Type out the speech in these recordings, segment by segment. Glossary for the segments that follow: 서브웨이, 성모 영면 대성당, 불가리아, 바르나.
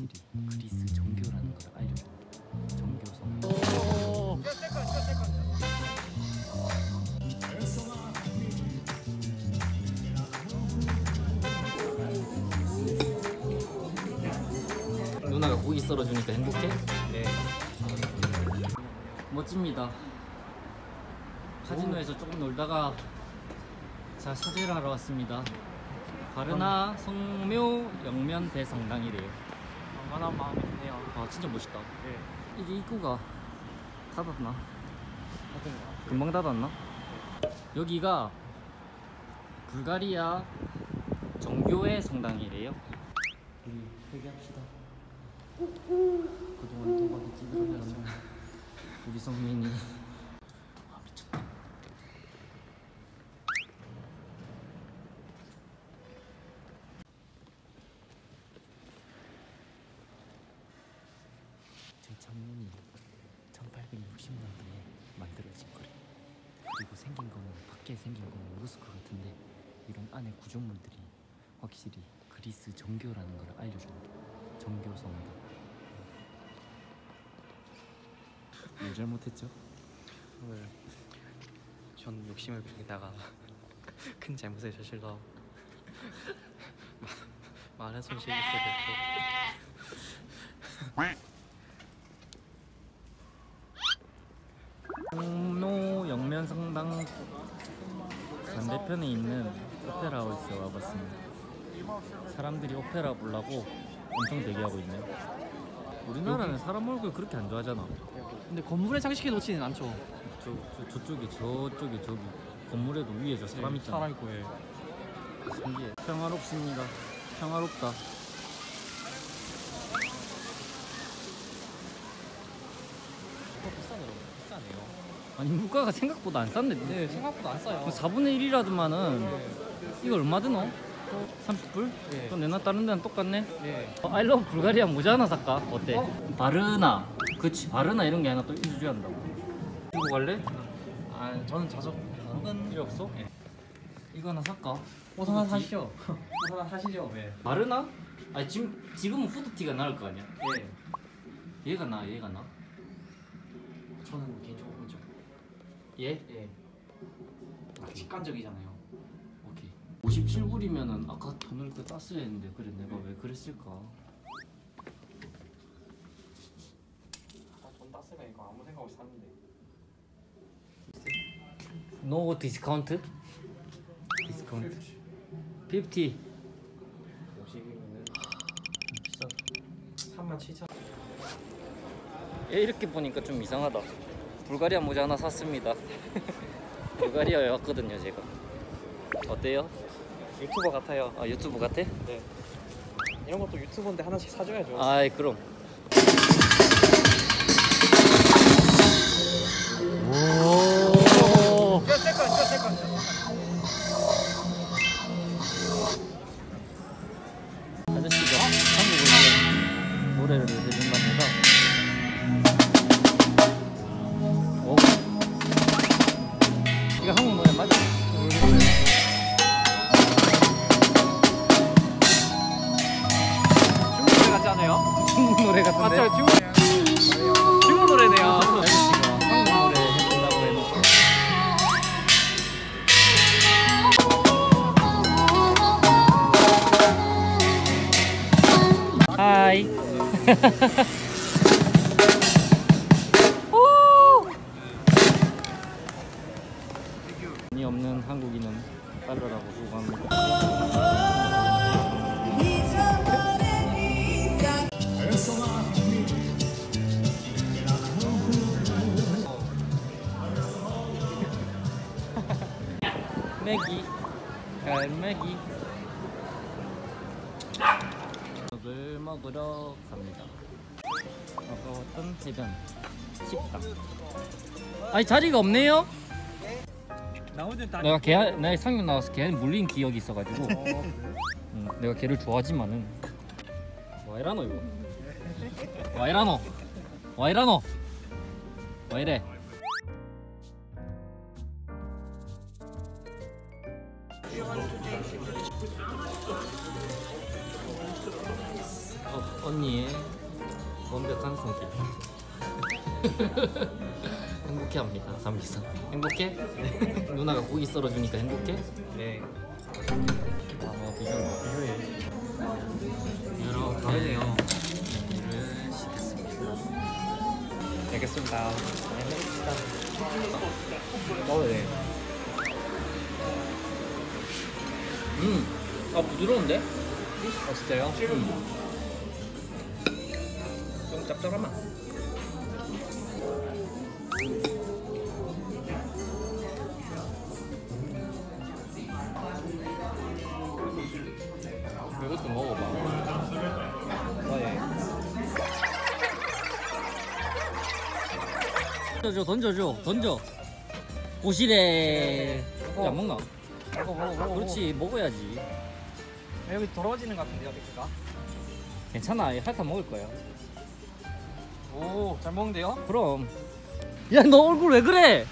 사실이 그리스 정교라는 걸 알려줍니다. 정교성. 누나가 고기 썰어주니까 행복해? 네. 멋집니다. 카지노에서 조금 놀다가 자 사제를 하러 왔습니다. 바르나 성묘 영면 대성당이래요. 만만한 마음이 드네요. 아 진짜 멋있다. 네. 이게 입구가 닫았나? 금방 닫았나? 네. 여기가 불가리아 정교회 성당이래요. 우리 회개합시다. 그동안 도박이 찌들어버렸네. 우리 성민이. 아 미쳤다. 제 창문이 1860년대에 만들어진 거래. 그리고 생긴 거는 밖에 생긴 거는 모스크 같은데 이런 안에 구조물들이 확실히 그리스 정교라는 걸 알려준다. 정교성도. 왜 잘못했죠? 오늘 전 욕심을 부리다가 큰 잘못을 저질러 많은 손실을 보게 됐고 성묘 영면성당 반대편에 있는 오페라 하우스에 와봤습니다. 사람들이 오페라 보려고 엄청 대기하고 있네요. 우리나라는 사람 얼굴 그렇게 안 좋아하잖아. 근데 건물에 장식해 놓지는 않죠. 저쪽에 저기 건물에도 위에 저 사람 있잖아. 사람 있고. 예. 신기해. 평화롭습니다. 평화롭다. 비싸네요. 아니 물가가 생각보다 안 싼데. 네 생각보다 안 싸요. 4분의 1이라더만은 이거 얼마 드노? 30불? 예. 그럼 내나 다른 데는 똑같네? 예. I love 불가리아 모자 하나 살까? 어때? 어? 바르나. 그치 바르나 이런 게 하나 또 인수주의 한다고. 이거 갈래? 아 저는 자석 먹은 필요 없어? 예. 이거 하나 살까? 옷 하나 사시죠. 옷 하나 사시죠. 예. 바르나? 아니 지금은 후드티가 나을 거 아니야? 예. 얘가 나 얘가 나? 저는 개인적으로 먼저. 예? 예. 아, 직관적이잖아요. 57불이면은 아까 돈을 그 땄어야 했는데 그래 내가 왜 그랬을까? 아까 돈 땄으면 이거 아무 생각 없이 샀는데. No discount? Discount. 50. 50이면은 비싸. 37,000. 이렇게 보니까 좀 이상하다. 불가리아 모자 하나 샀습니다. 불가리아에 왔거든요 제가. 어때요? 유튜버 같아요. 아 유튜버 같아? 네. 이런 것도 유튜버인데 하나씩 사줘야죠. 아이 그럼. 오. 저 세컨. 아저씨가 한국어로 노래를 해준답니다. 오. 이거 한국 노래 맞아? 중국 노래 같은데? 맞죠? 중국 노래네요. 아저씨가 한국 노래 해준다고 해놓고 하이. 돈이 없는 한국인은 달러라고 소감합니다. 갈매기 갈매기 저녁을 먹으러 갑니다. 먹어왔던 해변 식당. 아니 자리가 없네요? 내가 걔 내가 상륙 나와서 걔한테 물린 기억이 있어가지고 내가 걔를 좋아하지만은 와이라노 이거 와이라노 와이래. 언니의 완벽한 손길. 행복해합니다. 삼기상 행복해? 네. 누나가 고기 썰어주니까 행복해? 네. 아, 비교해. 여러분 가보세요. 비교를 시켰습니다. 알겠습니다. 잘 해봅시다. 네. 아, 부드러운데? 아, 진짜요? 좀 짭짤하나? 이것도 먹어봐. 예. 던져. 고시래. 야, 먹나? 먹어. 그렇지, 먹어야지. 아, 여기 더러워지는 것 같은데요, 맥주가? 괜찮아, 핥아 먹을 거야. 오, 잘 먹는데요? 그럼. 야, 너 얼굴 왜 그래?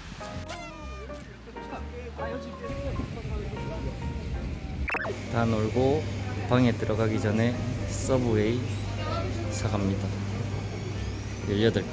다 놀고 방에 들어가기 전에 서브웨이 사갑니다. 18개.